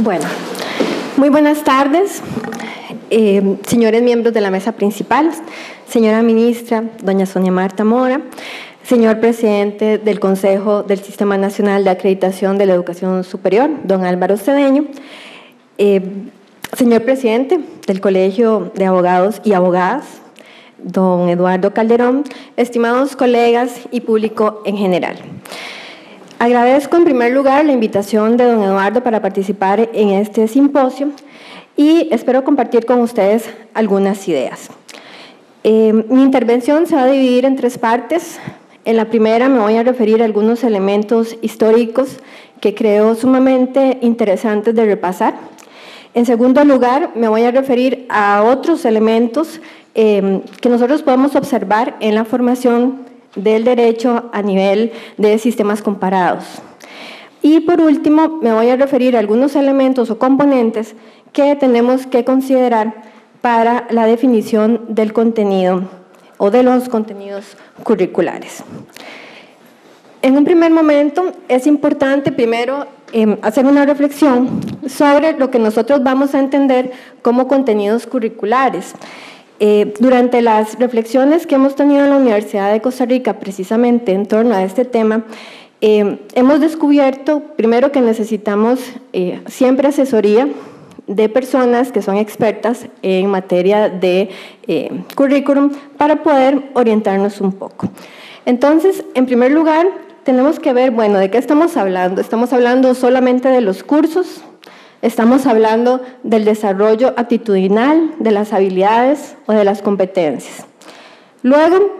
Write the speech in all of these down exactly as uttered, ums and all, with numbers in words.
Bueno, muy buenas tardes, eh, señores miembros de la mesa principal, señora ministra, doña Sonia Marta Mora, señor presidente del Consejo del Sistema Nacional de Acreditación de la Educación Superior, don Álvaro Cedeño, eh, señor presidente del Colegio de Abogados y Abogadas, don Eduardo Calderón, estimados colegas y público en general. Agradezco en primer lugar la invitación de don Eduardo para participar en este simposio y espero compartir con ustedes algunas ideas. Eh, mi intervención se va a dividir en tres partes. En la primera me voy a referir a algunos elementos históricos que creo sumamente interesantes de repasar. En segundo lugar, me voy a referir a otros elementos eh, que nosotros podemos observar en la formación del derecho a nivel de sistemas comparados. Y por último, me voy a referir a algunos elementos o componentes que tenemos que considerar para la definición del contenido o de los contenidos curriculares. En un primer momento, es importante primero eh, hacer una reflexión sobre lo que nosotros vamos a entender como contenidos curriculares. Eh, durante las reflexiones que hemos tenido en la Universidad de Costa Rica, precisamente en torno a este tema, eh, hemos descubierto, primero, que necesitamos eh, siempre asesoría de personas que son expertas en materia de eh, currículum para poder orientarnos un poco. Entonces, en primer lugar, tenemos que ver, bueno, ¿de qué estamos hablando? ¿Estamos hablando solamente de los cursos? Estamos hablando del desarrollo actitudinal, de las habilidades o de las competencias. Luego,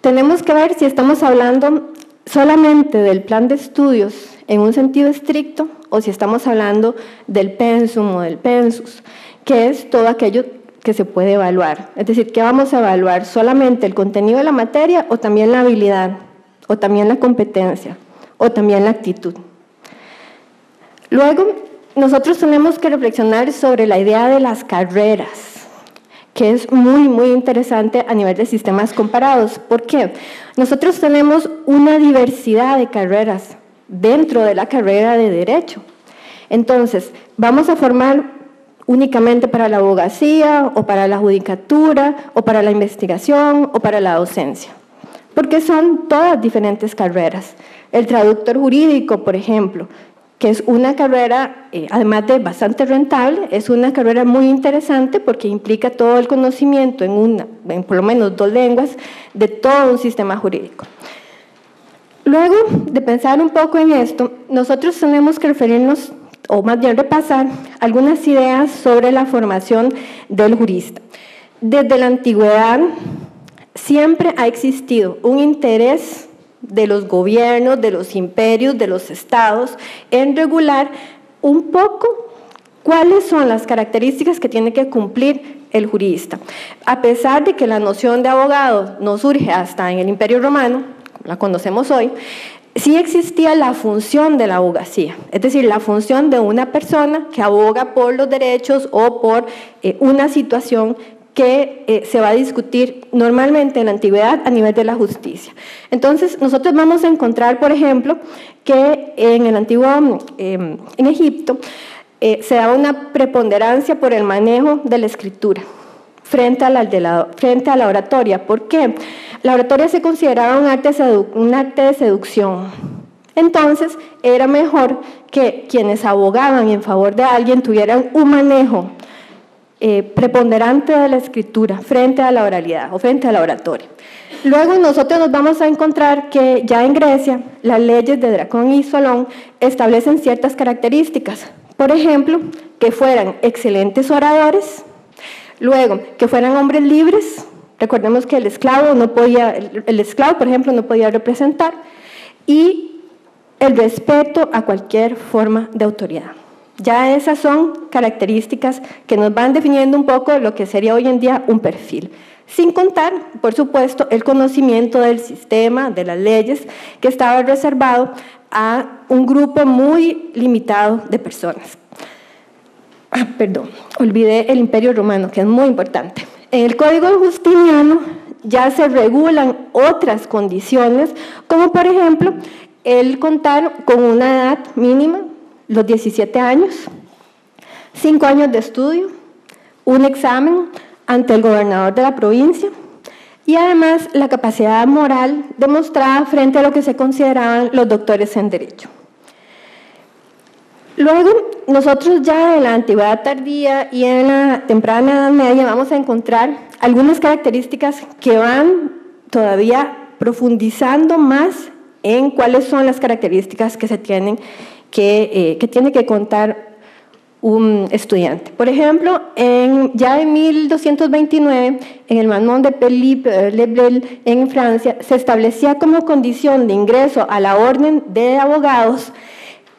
tenemos que ver si estamos hablando solamente del plan de estudios en un sentido estricto o si estamos hablando del pensum o del pensus, que es todo aquello que se puede evaluar. Es decir, ¿qué vamos a evaluar? ¿Solamente el contenido de la materia o también la habilidad, o también la competencia, o también la actitud? Luego, nosotros tenemos que reflexionar sobre la idea de las carreras, que es muy, muy interesante a nivel de sistemas comparados. ¿Por qué? Nosotros tenemos una diversidad de carreras dentro de la carrera de Derecho. Entonces, vamos a formar únicamente para la abogacía, o para la judicatura, o para la investigación, o para la docencia, porque son todas diferentes carreras. El traductor jurídico, por ejemplo, que es una carrera, eh, además de bastante rentable, es una carrera muy interesante porque implica todo el conocimiento en, una, en por lo menos dos lenguas de todo un sistema jurídico. Luego de pensar un poco en esto, nosotros tenemos que referirnos, o más bien repasar, algunas ideas sobre la formación del jurista. Desde la antigüedad siempre ha existido un interés de los gobiernos, de los imperios, de los estados, en regular un poco cuáles son las características que tiene que cumplir el jurista. A pesar de que la noción de abogado no surge hasta en el Imperio Romano, la conocemos hoy, sí existía la función de la abogacía, es decir, la función de una persona que aboga por los derechos o por eh, una situación que eh, se va a discutir normalmente en la antigüedad a nivel de la justicia. Entonces, nosotros vamos a encontrar, por ejemplo, que en el antiguo, eh, en Egipto, eh, se da una preponderancia por el manejo de la escritura frente a la, de la, frente a la oratoria. ¿Por qué? La oratoria se consideraba un arte, sedu, un arte de seducción. Entonces, era mejor que quienes abogaban en favor de alguien tuvieran un manejo Eh, preponderante de la escritura frente a la oralidad o frente a la oratoria. Luego nosotros nos vamos a encontrar que ya en Grecia las leyes de Dracón y Solón establecen ciertas características, por ejemplo, que fueran excelentes oradores, luego que fueran hombres libres, recordemos que el esclavo, no podía, el, el esclavo por ejemplo no podía representar, y el respeto a cualquier forma de autoridad. Ya esas son características que nos van definiendo un poco lo que sería hoy en día un perfil. Sin contar, por supuesto, el conocimiento del sistema, de las leyes, que estaba reservado a un grupo muy limitado de personas. Ah, perdón, olvidé el Imperio Romano, que es muy importante. En el Código Justiniano ya se regulan otras condiciones, como por ejemplo, el contar con una edad mínima, los diecisiete años, cinco años de estudio, un examen ante el gobernador de la provincia y además la capacidad moral demostrada frente a lo que se consideraban los doctores en Derecho. Luego, nosotros ya en la antigüedad tardía y en la temprana Edad Media vamos a encontrar algunas características que van todavía profundizando más en cuáles son las características que se tienen que, eh, que, tiene que contar un estudiante. Por ejemplo, en, ya en mil doscientos veintinueve, en el manual de Philippe Lebel en Francia, se establecía como condición de ingreso a la orden de abogados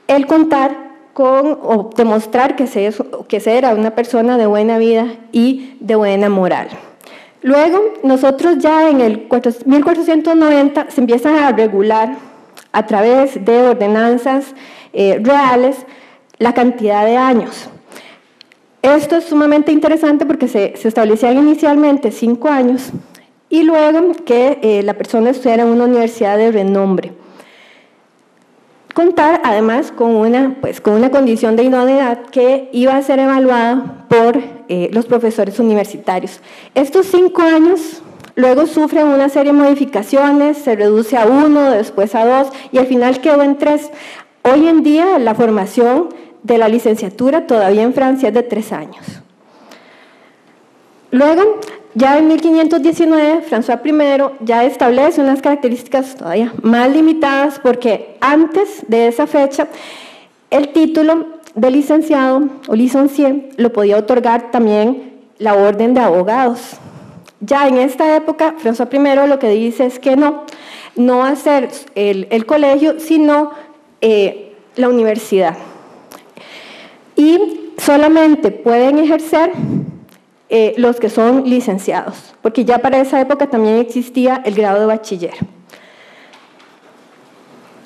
el contar con o demostrar que se, es, que se era una persona de buena vida y de buena moral. Luego, nosotros ya en el mil cuatrocientos noventa se empiezan a regular a través de ordenanzas eh, reales la cantidad de años. Esto es sumamente interesante porque se, se establecían inicialmente cinco años y luego que eh, la persona estudiara en una universidad de renombre. Contar además con una, pues, con una condición de idoneidad que iba a ser evaluada por eh, los profesores universitarios. Estos cinco años luego sufren una serie de modificaciones, se reduce a uno, después a dos y al final quedó en tres. Hoy en día la formación de la licenciatura todavía en Francia es de tres años. Luego, ya en mil quinientos diecinueve, François primero ya establece unas características todavía más limitadas porque antes de esa fecha el título de licenciado o licencié lo podía otorgar también la orden de abogados. Ya en esta época, François primero lo que dice es que no, no va a ser el, el colegio, sino eh, la universidad. Y solamente pueden ejercer Eh, los que son licenciados, porque ya para esa época también existía el grado de bachiller.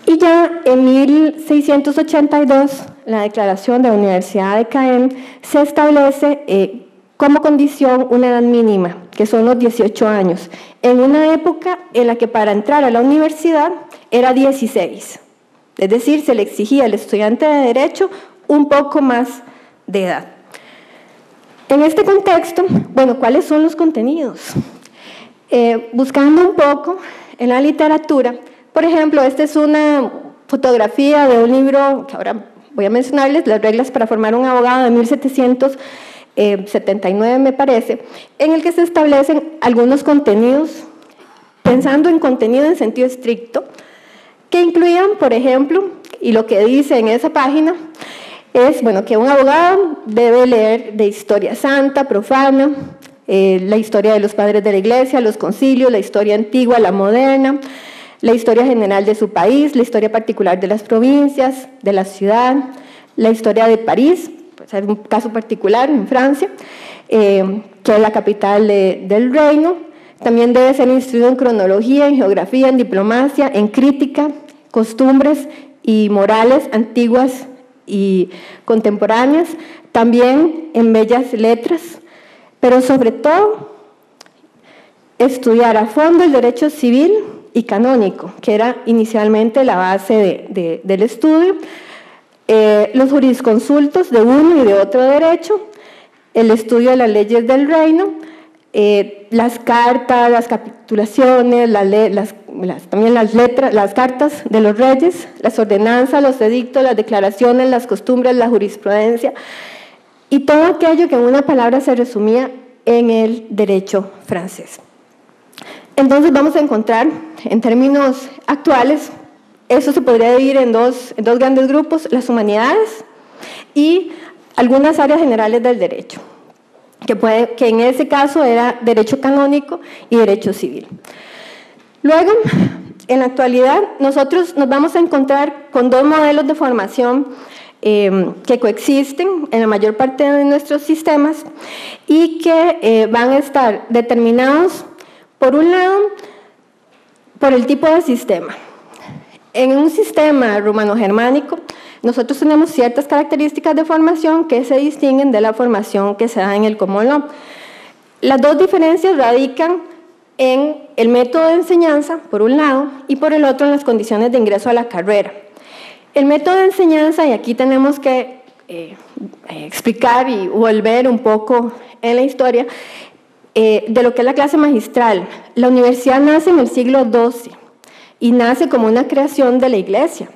Y ya en mil seiscientos ochenta y dos, la declaración de la Universidad de Caen se establece eh, como condición una edad mínima, que son los dieciocho años, en una época en la que para entrar a la universidad era dieciséis, es decir, se le exigía al estudiante de Derecho un poco más de edad. En este contexto, bueno, ¿cuáles son los contenidos? Eh, buscando un poco en la literatura, por ejemplo, esta es una fotografía de un libro que ahora voy a mencionarles, Las reglas para formar un abogado de mil setecientos setenta y nueve, me parece, en el que se establecen algunos contenidos, pensando en contenido en sentido estricto, que incluían, por ejemplo, y lo que dice en esa página, es bueno, que un abogado debe leer de historia santa, profana, eh, la historia de los padres de la iglesia, los concilios, la historia antigua, la moderna, la historia general de su país, la historia particular de las provincias, de la ciudad, la historia de París, pues es un caso particular en Francia, eh, que es la capital de, del reino. También debe ser instruido en cronología, en geografía, en diplomacia, en crítica, costumbres y morales antiguas y contemporáneas, también en bellas letras, pero sobre todo estudiar a fondo el derecho civil y canónico, que era inicialmente la base de, de, del estudio, eh, los jurisconsultos de uno y de otro derecho, el estudio de las leyes del reino, eh, las cartas, las capitulaciones, las, las Las, también las letras, las cartas de los reyes, las ordenanzas, los edictos, las declaraciones, las costumbres, la jurisprudencia y todo aquello que en una palabra se resumía en el derecho francés. Entonces vamos a encontrar, en términos actuales, eso se podría dividir en dos, en dos grandes grupos, las humanidades y algunas áreas generales del derecho, que, puede, que en ese caso era derecho canónico y derecho civil. Luego, en la actualidad, nosotros nos vamos a encontrar con dos modelos de formación eh, que coexisten en la mayor parte de nuestros sistemas y que eh, van a estar determinados, por un lado, por el tipo de sistema. En un sistema romano-germánico, nosotros tenemos ciertas características de formación que se distinguen de la formación que se da en el Common Law. Las dos diferencias radican en el método de enseñanza, por un lado, y por el otro en las condiciones de ingreso a la carrera. El método de enseñanza, y aquí tenemos que eh, explicar y volver un poco en la historia eh, de lo que es la clase magistral. La universidad nace en el siglo doce y nace como una creación de la iglesia.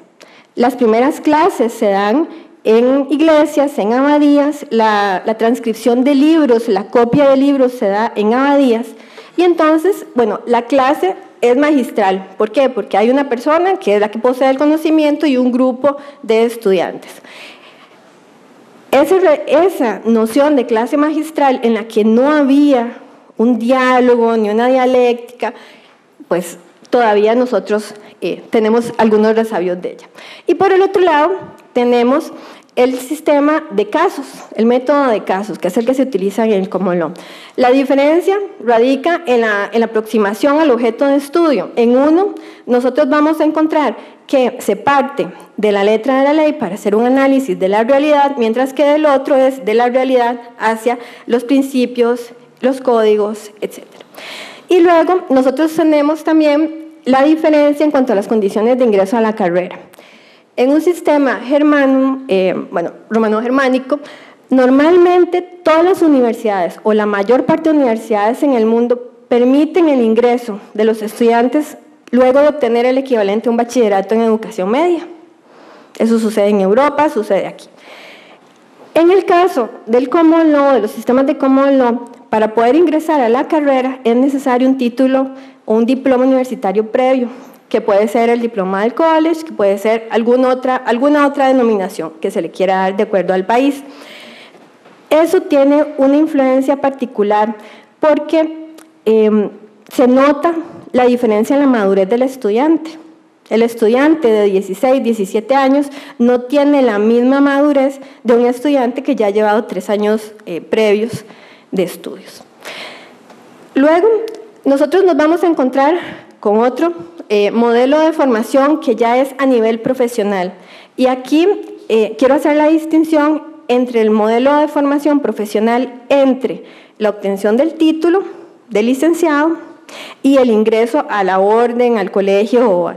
Las primeras clases se dan en iglesias, en abadías, la, la transcripción de libros, la copia de libros se da en abadías, y entonces, bueno, la clase es magistral. ¿Por qué? Porque hay una persona que es la que posee el conocimiento y un grupo de estudiantes. Esa, esa noción de clase magistral en la que no había un diálogo ni una dialéctica, pues todavía nosotros eh, tenemos algunos resabios de ella. Y por el otro lado tenemos el sistema de casos, el método de casos, que es el que se utiliza en el Comolón. La diferencia radica en la, en la aproximación al objeto de estudio. En uno, nosotros vamos a encontrar que se parte de la letra de la ley para hacer un análisis de la realidad, mientras que del otro es de la realidad hacia los principios, los códigos, etcétera. Y luego, nosotros tenemos también la diferencia en cuanto a las condiciones de ingreso a la carrera. En un sistema germano, eh, bueno, romano-germánico, normalmente todas las universidades o la mayor parte de universidades en el mundo permiten el ingreso de los estudiantes luego de obtener el equivalente a un bachillerato en educación media. Eso sucede en Europa, sucede aquí. En el caso del common law, de los sistemas de common law, para poder ingresar a la carrera es necesario un título o un diploma universitario previo, que puede ser el diploma del college, que puede ser alguna otra, alguna otra denominación que se le quiera dar de acuerdo al país. Eso tiene una influencia particular porque eh, se nota la diferencia en la madurez del estudiante. El estudiante de dieciséis, diecisiete años no tiene la misma madurez de un estudiante que ya ha llevado tres años eh, previos de estudios. Luego, nosotros nos vamos a encontrar con otro Eh, modelo de formación que ya es a nivel profesional. Y aquí eh, quiero hacer la distinción entre el modelo de formación profesional entre la obtención del título de licenciado y el ingreso a la orden, al colegio o a,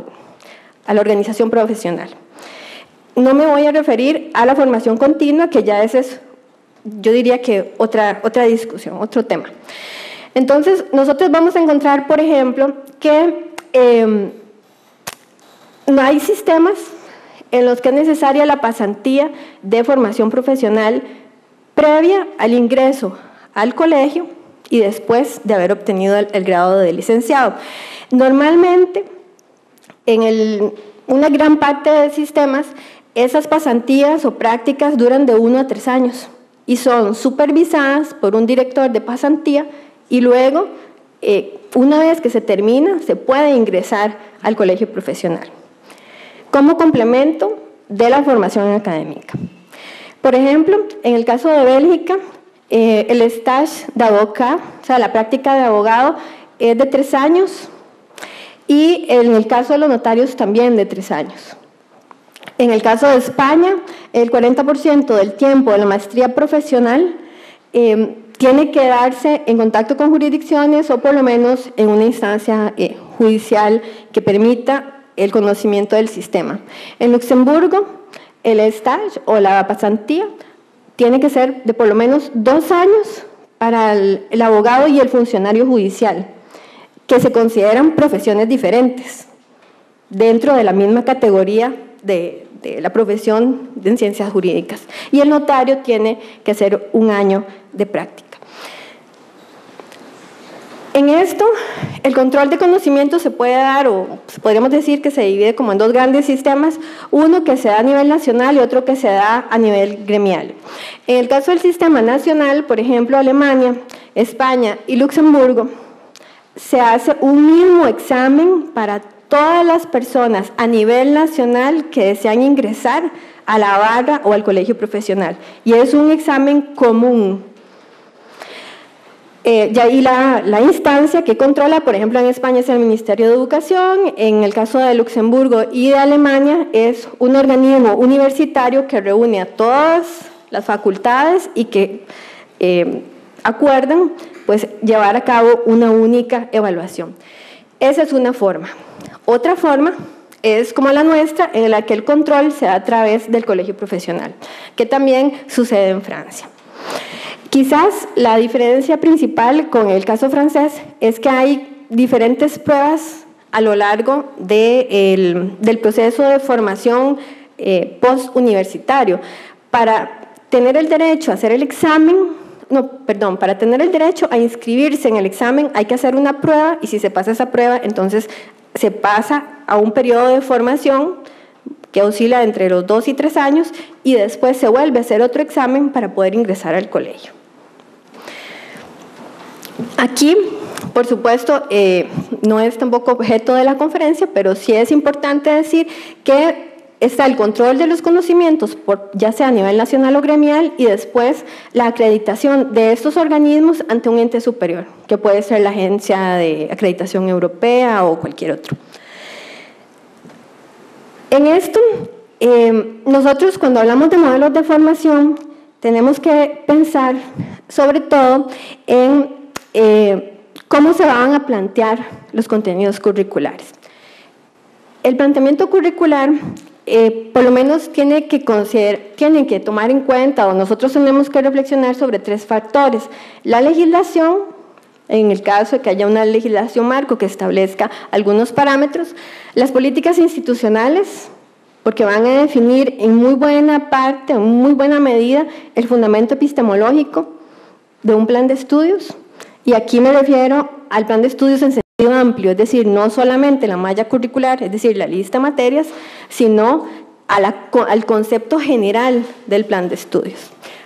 a la organización profesional. No me voy a referir a la formación continua, que ya ese es, yo diría que otra, otra discusión, otro tema. Entonces, nosotros vamos a encontrar, por ejemplo, que Eh, no hay sistemas en los que es necesaria la pasantía de formación profesional previa al ingreso al colegio y después de haber obtenido el, el grado de licenciado. Normalmente, en el, una gran parte de sistemas, esas pasantías o prácticas duran de uno a tres años y son supervisadas por un director de pasantía y luego Eh, una vez que se termina, se puede ingresar al colegio profesional como complemento de la formación académica. Por ejemplo, en el caso de Bélgica, eh, el stage d'avocat, o sea, la práctica de abogado, es de tres años y en el caso de los notarios también de tres años. En el caso de España, el cuarenta por ciento del tiempo de la maestría profesional eh, tiene que darse en contacto con jurisdicciones o por lo menos en una instancia eh, judicial que permita el conocimiento del sistema. En Luxemburgo, el stage o la pasantía tiene que ser de por lo menos dos años para el, el abogado y el funcionario judicial, que se consideran profesiones diferentes dentro de la misma categoría de, de la profesión de ciencias jurídicas. Y el notario tiene que ser un año de práctica. En esto, el control de conocimiento se puede dar, o podríamos decir que se divide como en dos grandes sistemas, uno que se da a nivel nacional y otro que se da a nivel gremial. En el caso del sistema nacional, por ejemplo, Alemania, España y Luxemburgo, se hace un mismo examen para todas las personas a nivel nacional que desean ingresar a la barra o al colegio profesional, y es un examen común. Eh, y ahí la, la instancia que controla, por ejemplo, en España es el Ministerio de Educación, en el caso de Luxemburgo y de Alemania es un organismo universitario que reúne a todas las facultades y que eh, acuerdan pues, llevar a cabo una única evaluación. Esa es una forma. Otra forma es como la nuestra, en la que el control se da a través del colegio profesional, que también sucede en Francia. Quizás la diferencia principal con el caso francés es que hay diferentes pruebas a lo largo de el, del proceso de formación eh, postuniversitario. Para tener el derecho a hacer el examen, no, perdón, para tener el derecho a inscribirse en el examen hay que hacer una prueba, y si se pasa esa prueba, entonces se pasa a un periodo de formación que oscila entre los dos y tres años, y después se vuelve a hacer otro examen para poder ingresar al colegio. Aquí, por supuesto, eh, no es tampoco objeto de la conferencia, pero sí es importante decir que está el control de los conocimientos, por, ya sea a nivel nacional o gremial, y después la acreditación de estos organismos ante un ente superior, que puede ser la Agencia de Acreditación Europea o cualquier otro. En esto, eh, nosotros cuando hablamos de modelos de formación, tenemos que pensar sobre todo en eh, cómo se van a plantear los contenidos curriculares. El planteamiento curricular Eh, por lo menos tiene que considerar, tienen que tomar en cuenta, o nosotros tenemos que reflexionar sobre tres factores. La legislación, en el caso de que haya una legislación marco que establezca algunos parámetros, las políticas institucionales, porque van a definir en muy buena parte, en muy buena medida, el fundamento epistemológico de un plan de estudios, y aquí me refiero al plan de estudios en amplio, es decir, no solamente la malla curricular, es decir, la lista de materias, sino a la, al concepto general del plan de estudios.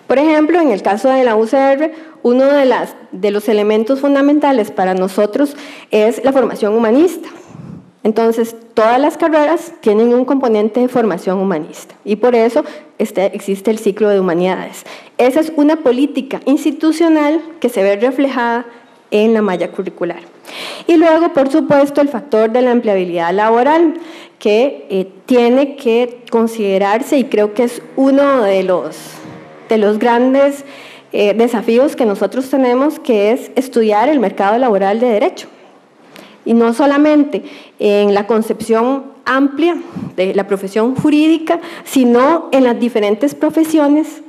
Por ejemplo, en el caso de la U C R, uno de, las, de los elementos fundamentales para nosotros es la formación humanista. Entonces, todas las carreras tienen un componente de formación humanista, y por eso este, existe el ciclo de humanidades. Esa es una política institucional que se ve reflejada en la malla curricular. Y luego, por supuesto, el factor de la empleabilidad laboral, que eh, tiene que considerarse, y creo que es uno de los, de los grandes eh, desafíos que nosotros tenemos, que es estudiar el mercado laboral de derecho. Y no solamente en la concepción amplia de la profesión jurídica, sino en las diferentes profesiones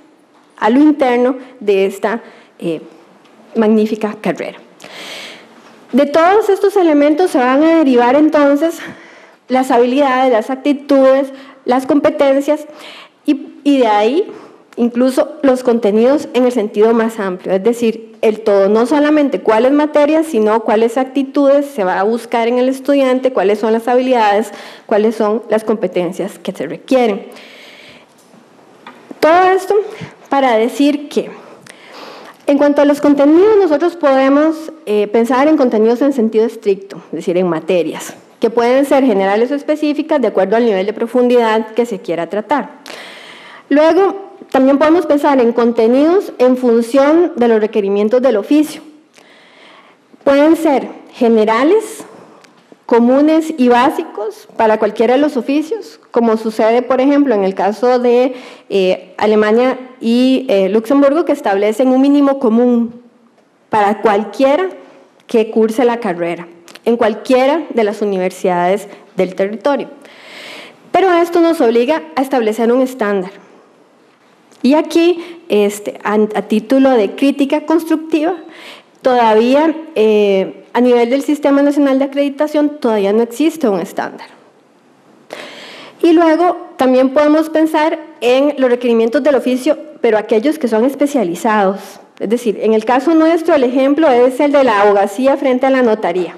a lo interno de esta eh, magnífica carrera. De todos estos elementos se van a derivar entonces las habilidades, las actitudes, las competencias, y, y de ahí incluso los contenidos en el sentido más amplio, es decir, el todo, no solamente cuáles materias, sino cuáles actitudes se va a buscar en el estudiante, cuáles son las habilidades, cuáles son las competencias que se requieren. Todo esto para decir que en cuanto a los contenidos, nosotros podemos eh, pensar en contenidos en sentido estricto, es decir, en materias, que pueden ser generales o específicas de acuerdo al nivel de profundidad que se quiera tratar. Luego, también podemos pensar en contenidos en función de los requerimientos del oficio. Pueden ser generales, comunes y básicos para cualquiera de los oficios, como sucede, por ejemplo, en el caso de eh, Alemania y eh, Luxemburgo, que establecen un mínimo común para cualquiera que curse la carrera, en cualquiera de las universidades del territorio. Pero esto nos obliga a establecer un estándar. Y aquí, este, a, a título de crítica constructiva, todavía eh, a nivel del Sistema Nacional de Acreditación todavía no existe un estándar. Y luego también podemos pensar en los requerimientos del oficio, pero aquellos que son especializados. Es decir, en el caso nuestro el ejemplo es el de la abogacía frente a la notaría.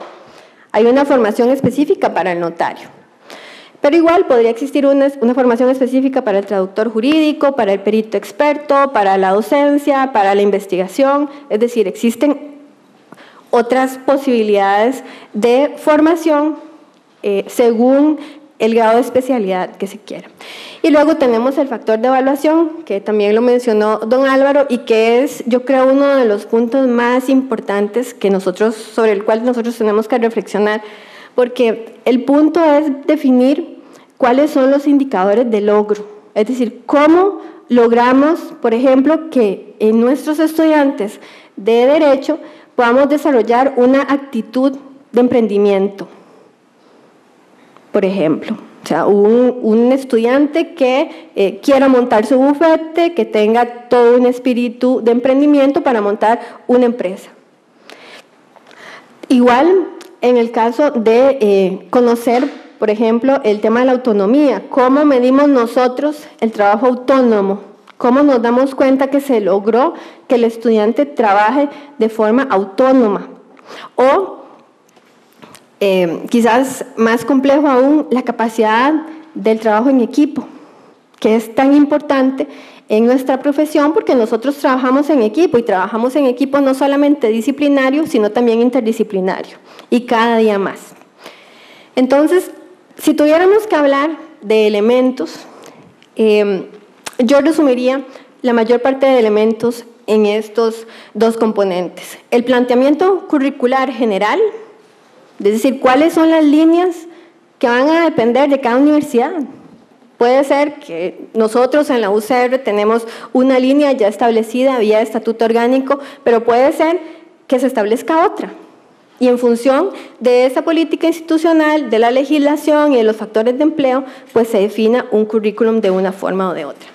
Hay una formación específica para el notario. Pero igual podría existir una, una formación específica para el traductor jurídico, para el perito experto, para la docencia, para la investigación. Es decir, existen otras posibilidades de formación eh, según el grado de especialidad que se quiera. Y luego tenemos el factor de evaluación, que también lo mencionó don Álvaro, y que es, yo creo, uno de los puntos más importantes que nosotros, sobre el cual nosotros tenemos que reflexionar, porque el punto es definir cuáles son los indicadores de logro, es decir, cómo logramos, por ejemplo, que en nuestros estudiantes de derecho podamos desarrollar una actitud de emprendimiento, por ejemplo, O sea, un, un estudiante que eh, quiera montar su bufete, que tenga todo un espíritu de emprendimiento para montar una empresa. Igual, en el caso de eh, conocer, por ejemplo, el tema de la autonomía, cómo medimos nosotros el trabajo autónomo, cómo nos damos cuenta que se logró que el estudiante trabaje de forma autónoma. O Eh, quizás más complejo aún, la capacidad del trabajo en equipo, que es tan importante en nuestra profesión porque nosotros trabajamos en equipo y trabajamos en equipo no solamente disciplinario, sino también interdisciplinario y cada día más. Entonces, si tuviéramos que hablar de elementos, eh, yo resumiría la mayor parte de elementos en estos dos componentes. El planteamiento curricular general, es decir, ¿cuáles son las líneas que van a depender de cada universidad? Puede ser que nosotros en la U C R tenemos una línea ya establecida vía estatuto orgánico, pero puede ser que se establezca otra. Y en función de esa política institucional, de la legislación y de los factores de empleo, pues se defina un currículum de una forma o de otra.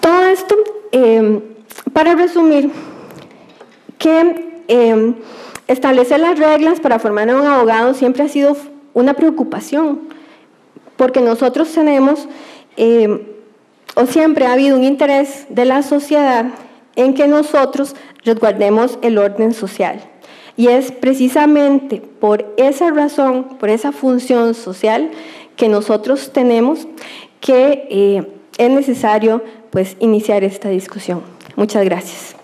Todo esto, eh, para resumir, que... Eh, Establecer las reglas para formar a un abogado siempre ha sido una preocupación, porque nosotros tenemos, eh, o siempre ha habido un interés de la sociedad en que nosotros resguardemos el orden social. Y es precisamente por esa razón, por esa función social que nosotros tenemos, que eh, es necesario pues, iniciar esta discusión. Muchas gracias.